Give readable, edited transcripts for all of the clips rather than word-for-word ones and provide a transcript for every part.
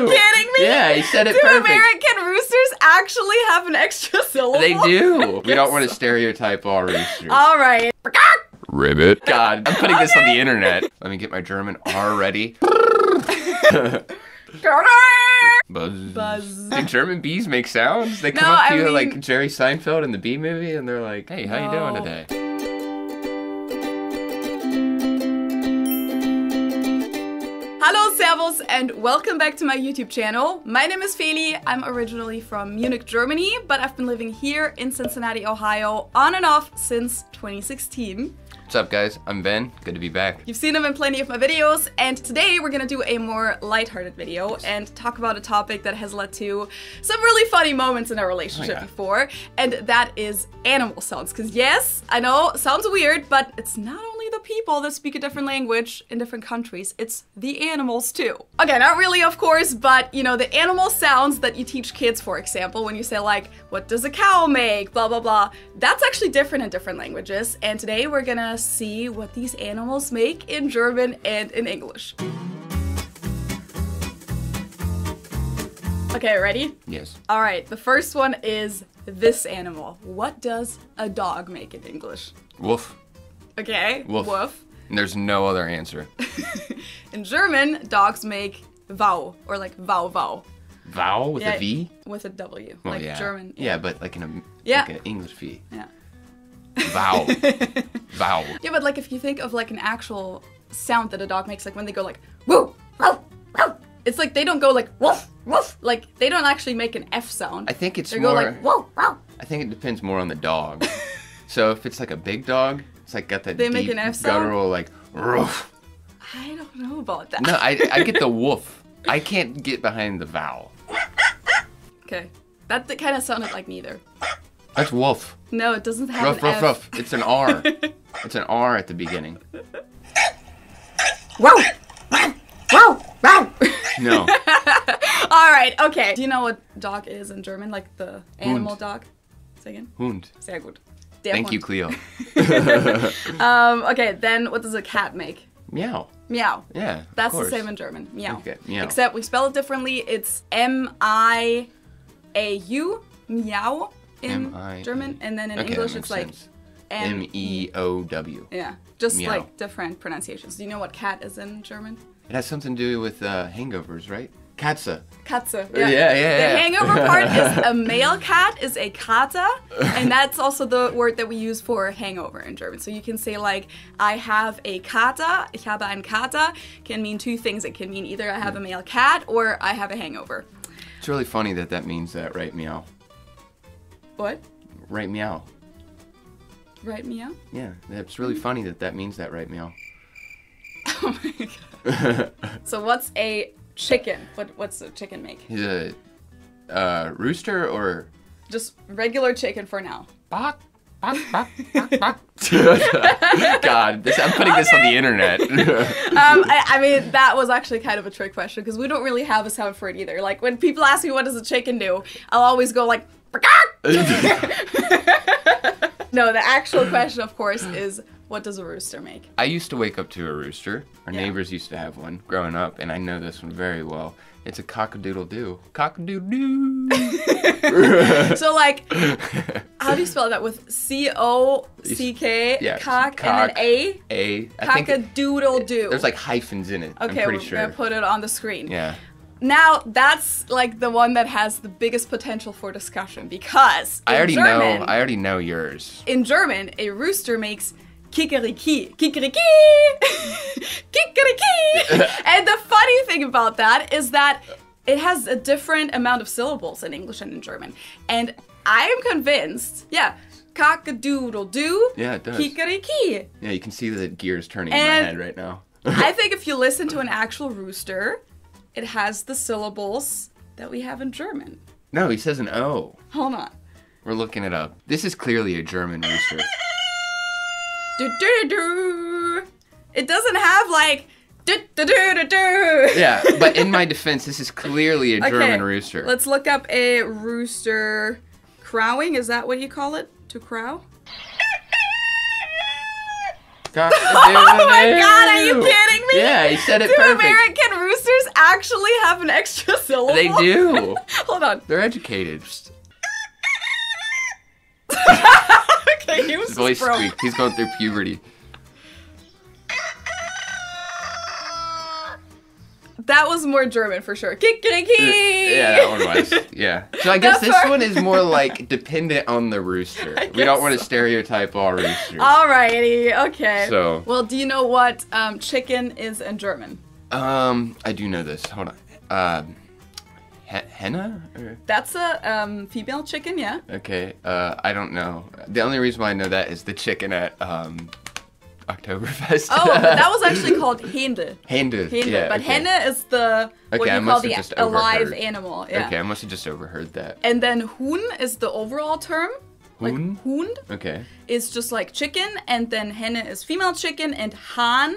you kidding me? Yeah, he said it perfect. Do American roosters actually have an extra syllable? They do. We don't want to stereotype all roosters. All right. Ribbit. God, I'm putting this on the internet. Let me get my German R ready. Buzz. Buzz. Do German bees make sounds? They come up to you like Jerry Seinfeld in the Bee Movie, and they're like, hey, how you doing today? Hello, servus, and welcome back to my YouTube channel. My name is Feli. I'm originally from Munich, Germany, but I've been living here in Cincinnati, Ohio, on and off since 2016. What's up, guys? I'm Ben. Good to be back. You've seen him in plenty of my videos, and today we're gonna do a more lighthearted video and talk about a topic that has led to some really funny moments in our relationship before, and that is animal sounds. Because yes, I know, sounds weird, but it's not only the people that speak a different language in different countries, it's the animals too. Okay, not really, of course, but you know, the animal sounds that you teach kids, for example, when you say like, what does a cow make, blah, blah, blah, that's actually different in different languages, and today we're gonna see what these animals make in German and in English. Okay, ready? Yes. All right, the first one is this animal. What does a dog make in English? Woof. Okay, woof. Woof. And there's no other answer. In German, dogs make wow, or like wow, wow. Wow with a V? With a W, well, like German. Yeah, but like an English V. Yeah. Wow. Wow. Yeah, but like if you think of like an actual sound that a dog makes, like when they go like woo, woof, woof, it's like they don't go like woof, woof. Like they don't actually make an F sound. I think it's more. They go like woo, woo. I think it depends more on the dog. So if it's like a big dog, it's like got that they deep make an F sound? Guttural like woof. I don't know about that. No, I get the woof. I can't get behind the vowel. Okay, that kind of sounded like neither. That's woof. No, it doesn't have an F. Ruff. It's an R. It's an R at the beginning. Wow! Wow! Wow! Wow! No. All right. Okay. Do you know what dog is in German? Like the animal Hund. Dog. Say again. Hund. Sehr gut. Der Thank Hund. You, Kleo. Okay. Then, what does a cat make? Meow. Meow. Yeah. That's the same in German. Meow. Okay. Meow. Except we spell it differently. It's M-I-A-U. Meow. In German, and then in English it's like M-E-O-W. Yeah, just meow. Like different pronunciations. Do you know what cat is in German? It has something to do with hangovers, right? Katze. Katze, yeah. Yeah. The hangover part is a male cat is a Kater, and that's also the word that we use for hangover in German. So you can say like, I have a Kater, ich habe einen Kater, can mean two things. It can mean either I have a male cat or I have a hangover. It's really funny that that means that, right, meow? What? Right meow. Right meow? Yeah, it's really funny that that means that, right meow. Oh my god. So what's a chicken? What's a chicken make? He's a rooster or? Just regular chicken for now. Bok, bok, bok, bok, bok. God, I'm putting this on the internet. I mean, that was actually kind of a trick question because we don't really have a sound for it either. Like when people ask me what does a chicken do, I'll always go like, no, the actual question, of course, is what does a rooster make? I used to wake up to a rooster. Our neighbors used to have one growing up, and I know this one very well. It's a cock-a-doodle-doo. Cock-a-doodle-doo. So, like, how do you spell that? With C-O-C-K, cock, and then A? A. Cock-a-doodle-doo. There's, like, hyphens in it, okay, I'm pretty sure. Okay, we're going to put it on the screen. Yeah. Now, that's like the one that has the biggest potential for discussion because in German, I already know yours. In German, a rooster makes kikeriki, kikeriki, kikeriki. And the funny thing about that is that it has a different amount of syllables in English and in German. And I am convinced, cock-a-doodle-doo, yeah, it does. Kikeriki. Yeah, you can see the gears turning in my head right now. I think if you listen to an actual rooster, it has the syllables that we have in German. No, he says an O. Hold on. We're looking it up. This is clearly a German rooster. Do, do, do. It doesn't have like do, do, do, do, do. Yeah, but in my defense, this is clearly a German rooster. Let's look up a rooster crowing. Is that what you call it? To crow? God, oh my God, are you kidding me? Yeah, he said it perfect. Do American roosters actually have an extra syllable? They do. Hold on. They're educated. Okay, he was his voice squeaked. He's going through puberty. That was more German for sure. Kick. Yeah, that one was. Yeah. So I guess this one is more like dependent on the rooster. We don't want to stereotype all roosters. Alrighty. Okay. So. Well, do you know what chicken is in German? I do know this. Hold on. Henna? Or? That's a female chicken, yeah. Okay. I don't know. The only reason why I know that is the chicken at Oktoberfest. Oh, but that was actually called Händel. Händel, yeah. But okay. Henne is the, what okay, you call the alive animal. Yeah. Okay, I must have just overheard that. And then Huhn is the overall term. Huhn? Like Huhn. Okay. Is just like chicken, and then Henne is female chicken, and Hahn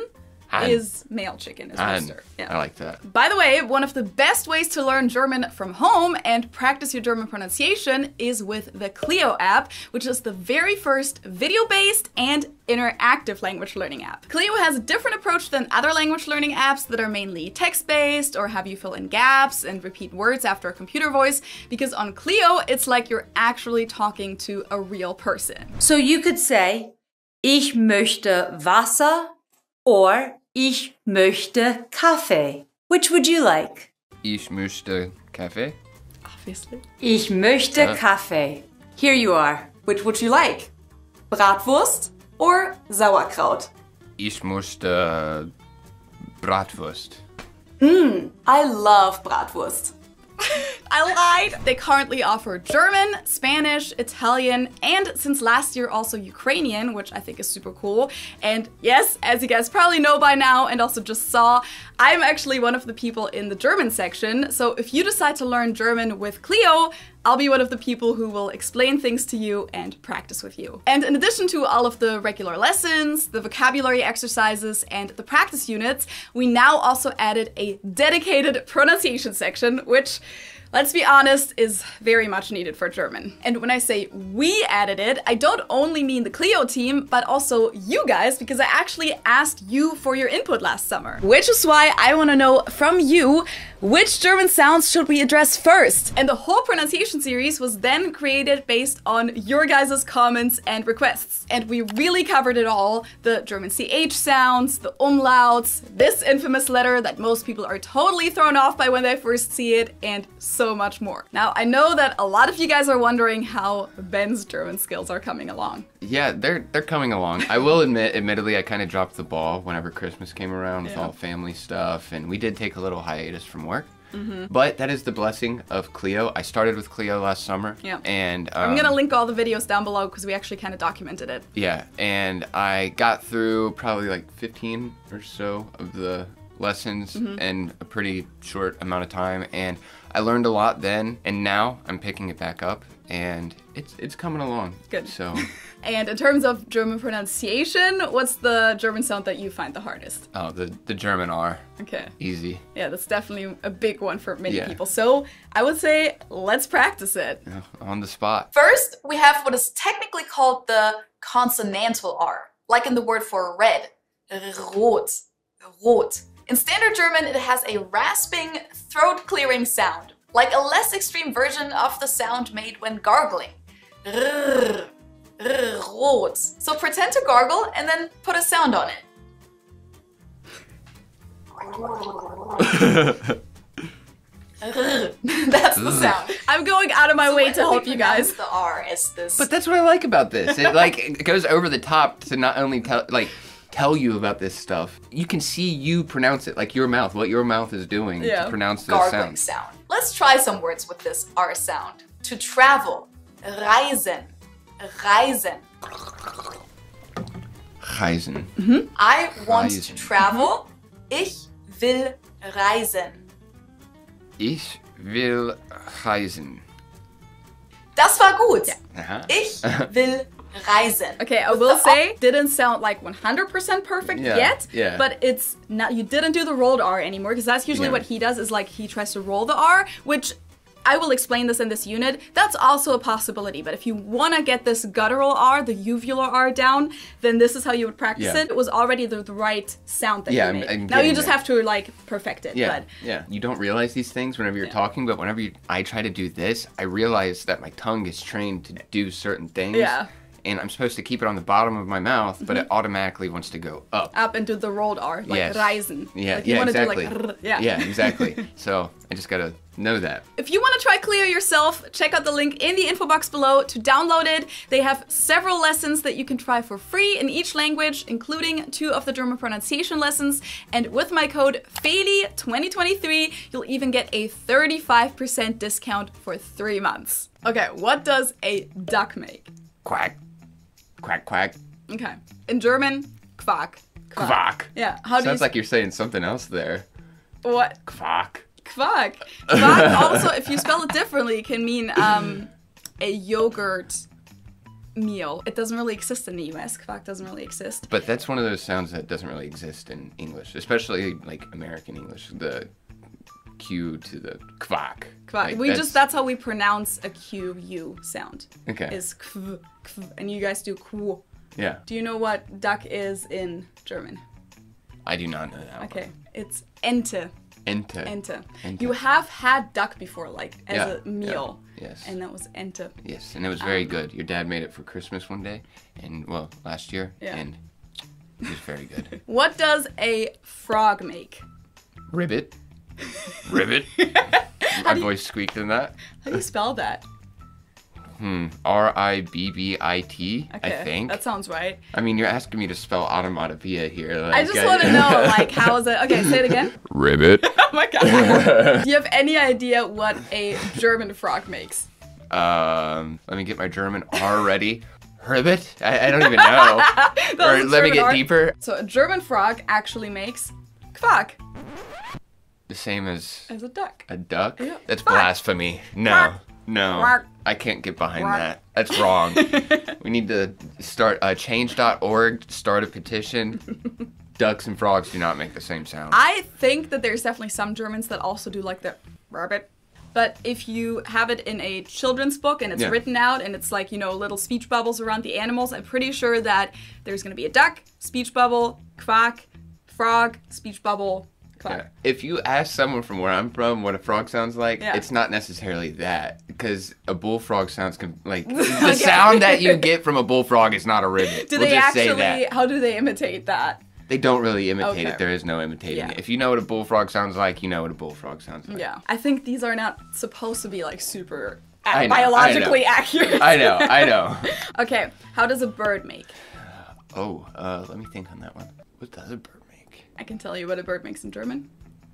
is male chicken, is rooster. Yeah. I like that. By the way, one of the best ways to learn German from home and practice your German pronunciation is with the Kleo app, which is the very first video-based and interactive language learning app. Kleo has a different approach than other language learning apps that are mainly text-based or have you fill in gaps and repeat words after a computer voice, because on Kleo, it's like you're actually talking to a real person. So you could say, ich möchte Wasser, or ich möchte Kaffee. Which would you like? Ich möchte Kaffee. Obviously. Ich möchte Kaffee. Here you are. Which would you like? Bratwurst or Sauerkraut? Ich möchte Bratwurst. Mmm, I love Bratwurst. I lied. They currently offer German, Spanish, Italian, and since last year also Ukrainian, which I think is super cool. And yes, as you guys probably know by now and also just saw, I'm actually one of the people in the German section. So if you decide to learn German with Kleo, I'll be one of the people who will explain things to you and practice with you. And in addition to all of the regular lessons, the vocabulary exercises, and the practice units, we now also added a dedicated pronunciation section, which, let's be honest, is very much needed for German. And when I say we added it, I don't only mean the Kleo team, but also you guys, because I actually asked you for your input last summer. Which is why I want to know from you, which German sounds should we address first? And the whole pronunciation series was then created based on your guys' comments and requests. And we really covered it all, the German CH sounds, the umlauts, this infamous letter that most people are totally thrown off by when they first see it, and so much more. Now, I know that a lot of you guys are wondering how Ben's German skills are coming along. Yeah, they're coming along. I will admit, admittedly, I kind of dropped the ball whenever Christmas came around with all family stuff, and we did take a little hiatus from work. Mm-hmm. But that is the blessing of Kleo. I started with Kleo last summer. Yeah. And I'm gonna link all the videos down below because we actually kind of documented it. Yeah, and I got through probably like 15 or so of the lessons in a pretty short amount of time, and I learned a lot then, and now I'm picking it back up, and it's coming along. Good. So. And in terms of German pronunciation, what's the German sound that you find the hardest? Oh, the German R. Okay. Easy. Yeah, that's definitely a big one for many people. So I would say let's practice it. Yeah, on the spot. First, we have what is technically called the consonantal R, like in the word for red, rot, rot. In standard German, it has a rasping, throat-clearing sound, like a less extreme version of the sound made when gargling. Rrr, rrr, rot. So pretend to gargle and then put a sound on it. That's the sound. I'm going out of my way to help you guys. The R is this. But that's what I like about this. It like it goes over the top to not only tell like. Tell you about this stuff. You can see you pronounce it, like your mouth, what your mouth is doing to pronounce the sound. Let's try some words with this R sound. To travel, reisen, reisen. Reisen. Mm-hmm. I want to travel. Ich will reisen. Ich will reisen. Das war gut. Yeah. Ich will reisen. Okay, I will say, didn't sound like 100% perfect yet, but it's not, you didn't do the rolled R anymore, because that's usually what he does, is like he tries to roll the R, which I will explain this in this unit, that's also a possibility. But if you want to get this guttural R, the uvular R down, then this is how you would practice it. It was already the right sound that you made. Now you just have to like perfect it. You don't realize these things whenever you're talking, but whenever I try to do this, I realize that my tongue is trained to do certain things. And I'm supposed to keep it on the bottom of my mouth, but it automatically wants to go up. Up and do the rolled R, like reisen. Yeah, exactly. So I just gotta know that. If you want to try Kleo yourself, check out the link in the info box below to download it. They have several lessons that you can try for free in each language, including 2 of the German pronunciation lessons. And with my code FELI2023, you'll even get a 35% discount for 3 months. Okay, what does a duck make? Quack. Quack, quack. Okay. In German, quack. Quack. Quack. Yeah. How do you... Sounds like you're saying something else there. What? Quack. Quack. Quack also, if you spell it differently, can mean a yogurt meal. It doesn't really exist in the US. Quack doesn't really exist. But that's one of those sounds that doesn't really exist in English, especially like American English. The Q to the quack. Quack. Like, that's how we pronounce a Q-U sound. Okay. Is kv, kv, and you guys do kw. Yeah. Do you know what duck is in German? I do not know that. Okay. One. It's Ente. Ente. Ente. Ente. You have had duck before, like as a meal. Yeah. Yes. And that was Ente. Yes, and it was very good. Your dad made it for Christmas one day, and well, last year, and it was very good. What does a frog make? Ribbit. Ribbit. My voice squeaked in that. How do you spell that? R-I-B-B-I-T, okay, I think. That sounds right. I mean, you're asking me to spell automatopoeia here. Like, I just want to know, like, how is it? Okay, say it again. Ribbit. Oh my god. Do you have any idea what a German frog makes? Let me get my German R ready. Ribbit? I don't even know. Or let me get deeper. So a German frog actually makes quack. The same as a duck. A duck? Yeah. That's blasphemy. No, no. I can't get behind that. That's wrong. We need to start change.org, start a petition. Ducks and frogs do not make the same sound. I think that there's definitely some Germans that also do like the rabbit. But if you have it in a children's book and it's written out and it's like, you know, little speech bubbles around the animals, I'm pretty sure that there's going to be a duck, speech bubble, quack, frog, speech bubble. Yeah. If you ask someone from where I'm from what a frog sounds like, it's not necessarily that, because a bullfrog sounds like the sound that you get from a bullfrog is not a ribbit. Do they actually? Say that. How do they imitate that? They don't really imitate it. There is no imitating it. If you know what a bullfrog sounds like, you know what a bullfrog sounds like. Yeah, I think these are not supposed to be like super biologically accurate. I know. Okay, how does a bird make? Oh, let me think on that one. What does a bird make? I can tell you what a bird makes in German.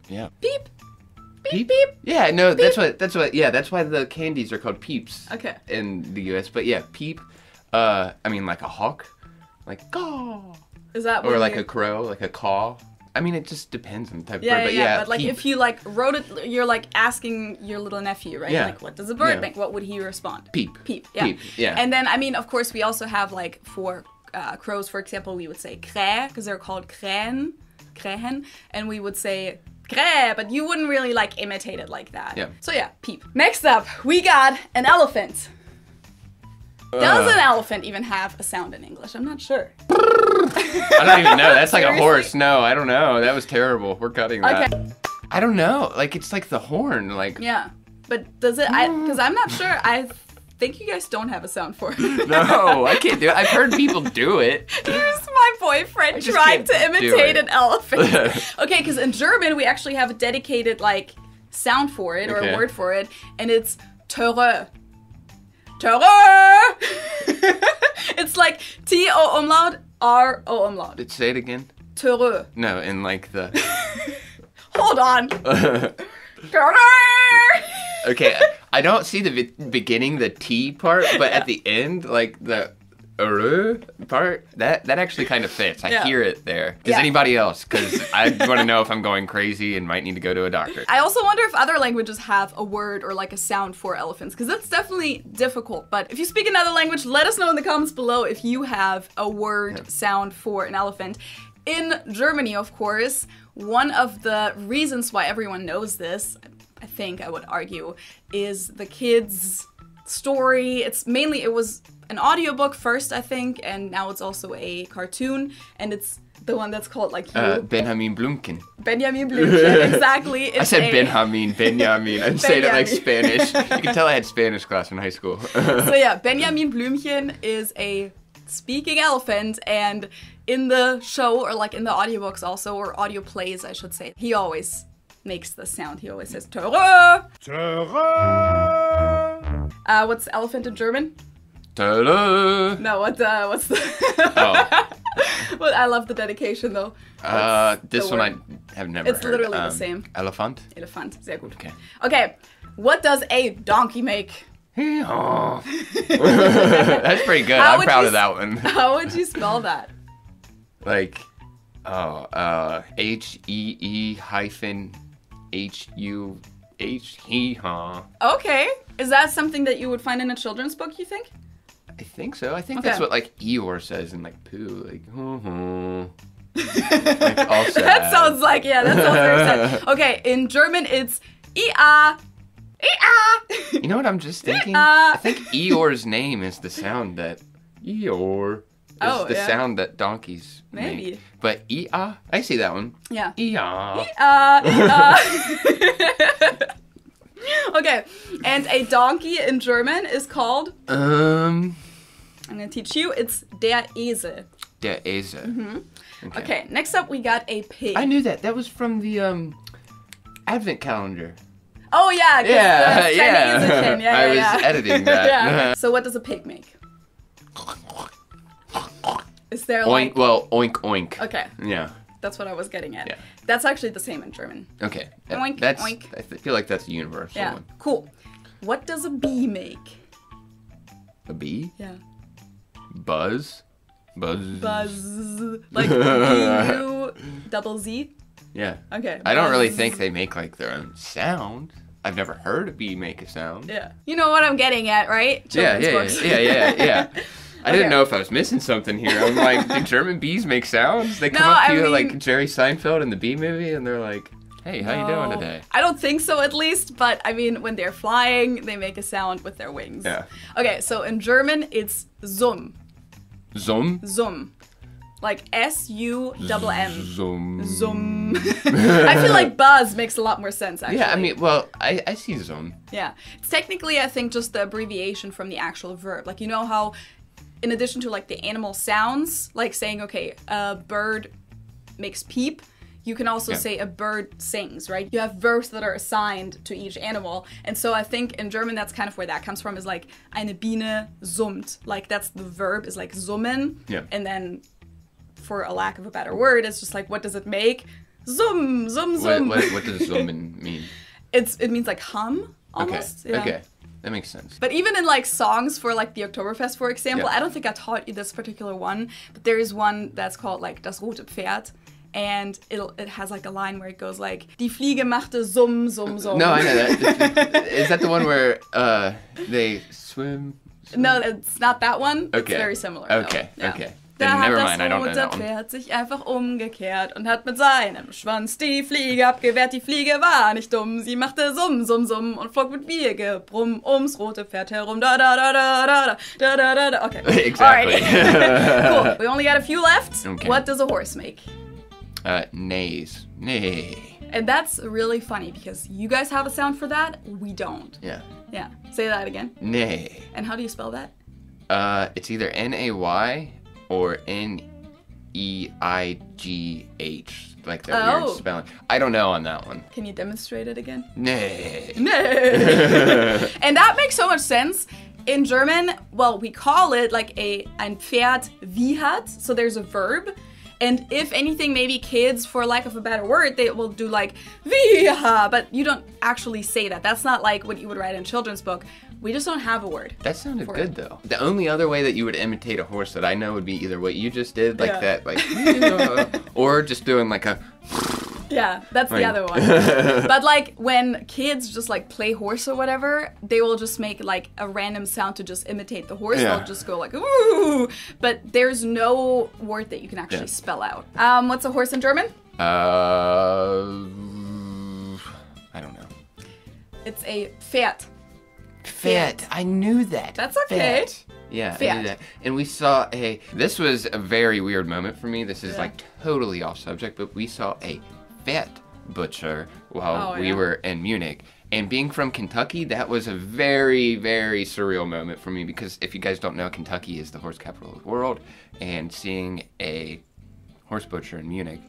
Yeah. Peep. Beep, beep. Yeah, no, beep. That's why the candies are called peeps in the US. But yeah, peep. I mean, like a hawk. Like, caw. Is that what? Or like a crow, like a caw. I mean, it just depends on the type of bird. But yeah, but like peep. If you like wrote it, you're like asking your little nephew, right? Yeah. Like, what does a bird make? What would he respond? Peep. Peep. Yeah. Peep. Yeah. And then, I mean, of course, we also have like for crows, for example, we would say kräh, because they're called krähen. And we would say kräh, but you wouldn't really like imitate it like that. Yeah. So yeah, peep. Next up, we got an elephant. Does an elephant even have a sound in English? I'm not sure. I don't even know. That's like a horse. No, I don't know. That was terrible. We're cutting that. Okay. I don't know. Like, it's like the horn. Like. Yeah. But does it? Because I'm not sure. I think you guys don't have a sound for it. No, I can't do it. I've heard people do it. Here's my boyfriend trying to imitate an elephant. Okay, because in German we actually have a dedicated like sound for it or a word for it, and it's Töre. Töre. It's like T O umlaut, R O umlaut. Did you say it again? Töre. No, in like the. Hold on. Töre. Okay, I don't see the beginning, the T part, but at the end, like the part, that actually kind of fits. I hear it there. Does anybody else? Because I want to know if I'm going crazy and might need to go to a doctor. I also wonder if other languages have a word or like a sound for elephants, because that's definitely difficult. But if you speak another language, let us know in the comments below if you have a word sound for an elephant. In Germany, of course, one of the reasons why everyone knows this, I think I would argue, is the kids' story. It was an audiobook first, I think, and now it's also a cartoon, and it's the one that's called, like, Benjamin Blumchen. Benjamin Blumchen, exactly. It's I said Benjamin. I'm saying it like Spanish. You can tell I had Spanish class in high school. So yeah, Benjamin Blumchen is a speaking elephant, and in the show, or like in the audiobooks also, or audio plays, I should say, he always makes the sound. He always says, Töre! Töre! What's elephant in German? Töre! No, what's the... Oh. Well, I love the dedication, though. This one I have never heard. It's literally the same. Elefant? Elefant, sehr gut. Okay. Okay, what does a donkey make? Hee-haw. That's pretty good. I'm proud of that one. How would you spell that? Like, H-E-E-H-U-H, hee-haw. Okay. Is that something that you would find in a children's book, you think? I think so. I think that's what, like, Eeyore says in, like, Pooh, like, like, all sad. That sounds very sad. Okay, in German, it's E-A. E-A. You know what I'm just thinking? E-A. I think Eeyore's name is the sound that, Eeyore, is the sound that donkeys Maybe. Make. But E-A, I see that one. Yeah. E-A. E-A. Okay, and a donkey in German is called? I'm gonna teach you. It's der Esel. Der Esel. Mm-hmm. Okay, next up we got a pig. I knew that. That was from the advent calendar. Oh yeah. Yeah, yeah. I was editing that. Yeah. So what does a pig make? Is there like... Oink, well, oink, oink. Okay. Yeah. That's what I was getting at. Yeah. That's actually the same in German. Okay. Oink, that's, oink. I feel like that's a universal one. Cool. What does a bee make? A bee? Yeah. Buzz? Buzz. Buzz. Like B-U-double-Z? Yeah. Okay. I don't really think they make like their own sound. I've never heard a bee make a sound. Yeah. You know what I'm getting at, right? Children's books. I didn't know if I was missing something here. I'm like, do German bees make sounds? They come up to you like Jerry Seinfeld in the bee movie, and they're like, hey, how you doing today? I don't think so, at least. But, I mean, when they're flying, they make a sound with their wings. Yeah. Okay, so in German, it's zum. Zum? Zum. Like S-U-double-M. Zum. Zum. I feel like buzz makes a lot more sense, actually. Yeah, I mean, well, I see zum. Yeah. It's technically, I think, just the abbreviation from the actual verb. Like, you know how... In addition to like the animal sounds, like saying, okay, a bird makes peep, you can also say a bird sings, right? You have verbs that are assigned to each animal. And so I think in German, that's kind of where that comes from, is like, eine Biene summt. Like that's the verb, is like summen. Yeah. And then for a lack of a better word, it's just like, what does it make? Zum, zum, zum. What does summen mean? It means like hum, almost. Okay, yeah. Okay. That makes sense. But even in like songs for like the Oktoberfest, for example, I don't think I taught you this particular one, but there is one that's called like Das Rote Pferd, and it has like a line where it goes like Die Fliege machte zum zum zum. No, I know that. Is that the one where they swim? No, it's not that one. Okay. It's very similar. Okay, though. Okay. Yeah. Then never mind, I don't know that one. Da hat das rote Pferd sich einfach umgekehrt und hat mit seinem Schwanz die Fliege abgewehrt. Die Fliege war nicht dumm, sie machte Summ, Summ, Summ und flog mit Wiegebrumm ums rote Pferd herum. Da, da, da, da, da, da, da, da, da. Okay. Exactly. All right. Cool. We only got a few left. Okay. What does a horse make? Neighs. Neigh. And that's really funny because you guys have a sound for that, we don't. Yeah. Yeah. Say that again. Neigh. And how do you spell that? It's either N-A-Y or N-E-I-G-H, like that weird spelling. I don't know on that one. Can you demonstrate it again? Nee. Nee. And that makes so much sense. In German, well, we call it like ein Pferd wie hat, so there's a verb. And if anything, maybe kids, for lack of a better word, they will do like wie ha, but you don't actually say that. That's not like what you would write in a children's book. We just don't have a word. That sounded good, though. The only other way that you would imitate a horse that I know would be either what you just did, like that, like, or just doing like a... Yeah, that's the other one. But like when kids just like play horse or whatever, they will just make like a random sound to just imitate the horse. They'll just go like, ooh, but there's no word that you can actually spell out. What's a horse in German? I don't know. It's a Pferd. Pferd. I knew that. That's okay. Pferd. Yeah, I knew that. And we saw a, this was a very weird moment for me. This is like totally off subject, but we saw a Pferd butcher while we were in Munich. And being from Kentucky, that was a very, very surreal moment for me because if you guys don't know, Kentucky is the horse capital of the world, and seeing a horse butcher in Munich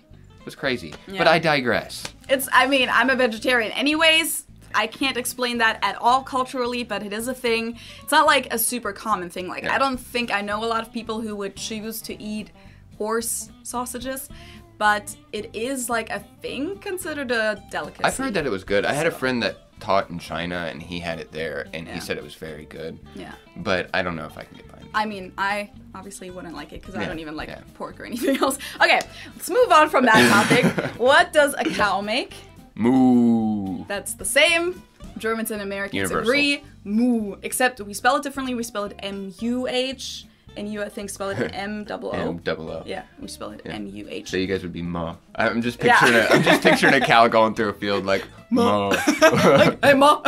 was crazy. Yeah. But I digress. It's, I mean, I'm a vegetarian anyways. I can't explain that at all culturally, but it is a thing. It's not like a super common thing. Like, I don't think I know a lot of people who would choose to eat horse sausages, but it is like a thing considered a delicacy. I've heard that it was good. I had a friend that taught in China and he had it there and he said it was very good. Yeah. But I don't know if I can get behind it. I mean, I obviously wouldn't like it because I don't even like pork or anything else. Okay, let's move on from that topic. What does a cow make? Moo. That's the same. Germans and Americans agree. Moo. Except we spell it differently. We spell it M-U-H. And you, I think, spell it M-double-O. M-double-O. Yeah, we spell it M-U-H. So you guys would be ma. I'm just picturing a cow going through a field like, ma. Like, hey, ma.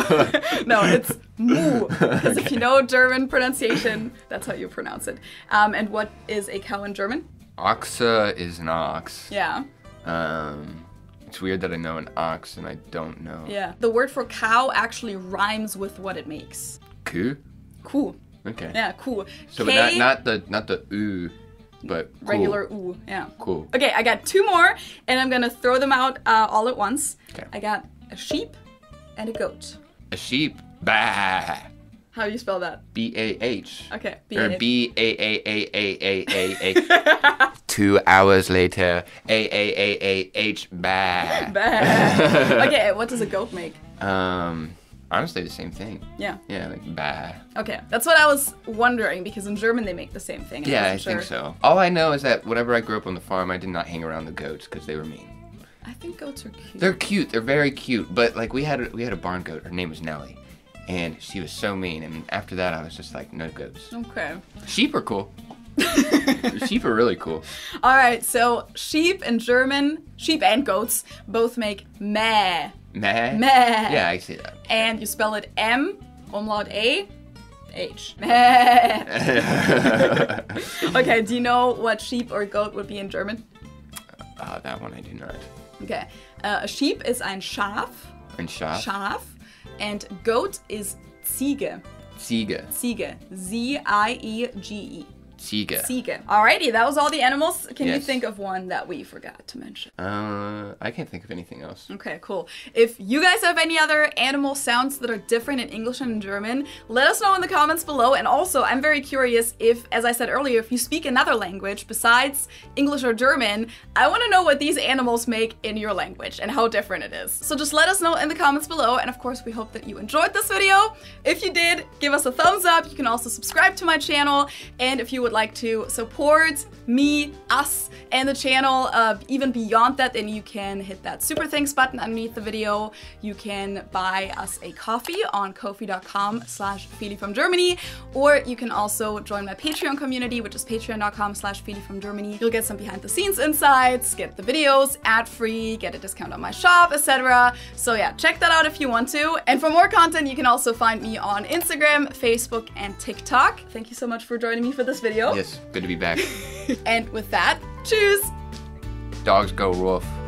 No, it's moo. Because if you know German pronunciation, that's how you pronounce it. And what is a cow in German? Ochse is an ox. Yeah. It's weird that I know an ox and I don't know. Yeah. The word for cow actually rhymes with what it makes. Kuh? Kuh. Okay. Yeah, cool. So not the ooh, but cool. Regular ooh, yeah. Cool. Okay, I got two more, and I'm gonna throw them out all at once. Okay. I got a sheep and a goat. A sheep, bah. How do you spell that? B-A-H. Okay, B-A-H. Or B-A-A-A-A-A-A-A. 2 hours later, A-A-A-A-H, bah. Bah. Okay, what does a goat make? Honestly, the same thing. Yeah. Yeah, like, bah. Okay, that's what I was wondering, because in German they make the same thing. Yeah, I think so. All I know is that whenever I grew up on the farm, I did not hang around the goats, because they were mean. I think goats are cute. They're cute, they're very cute, but like, we had a barn goat, her name was Nellie, and she was so mean, and after that I was just like, no goats. Okay. Sheep are cool. Sheep are really cool. Alright, so sheep in German, sheep and goats, both make meh. Meh? Meh. Yeah, I see that. And you spell it M, umlaut A, H. Meh. Okay, do you know what sheep or goat would be in German? That one I do not. Okay. A sheep is ein Schaf. Ein Schaf. Schaf. And goat is Ziege. Ziege. Ziege. Z-I-E-G-E. Ziege. Ziege. Alrighty, that was all the animals. Can you think of one that we forgot to mention? I can't think of anything else. Okay, cool. If you guys have any other animal sounds that are different in English and in German, let us know in the comments below. And also, I'm very curious if, as I said earlier, if you speak another language besides English or German, I want to know what these animals make in your language and how different it is. So just let us know in the comments below. And of course, we hope that you enjoyed this video. If you did, give us a thumbs up. You can also subscribe to my channel. And if you would like to support me, us, and the channel even beyond that, then you can hit that super thanks button underneath the video. You can buy us a coffee on ko-fi.com/Feli from Germany, or you can also join my Patreon community, which is patreon.com/Feli from Germany. You'll get some behind the scenes insights, get the videos ad free, get a discount on my shop, etc. So yeah, check that out if you want to. And for more content, you can also find me on Instagram, Facebook, and TikTok. Thank you so much for joining me for this video. Yes, good to be back. And with that, cheers! Dogs go woof.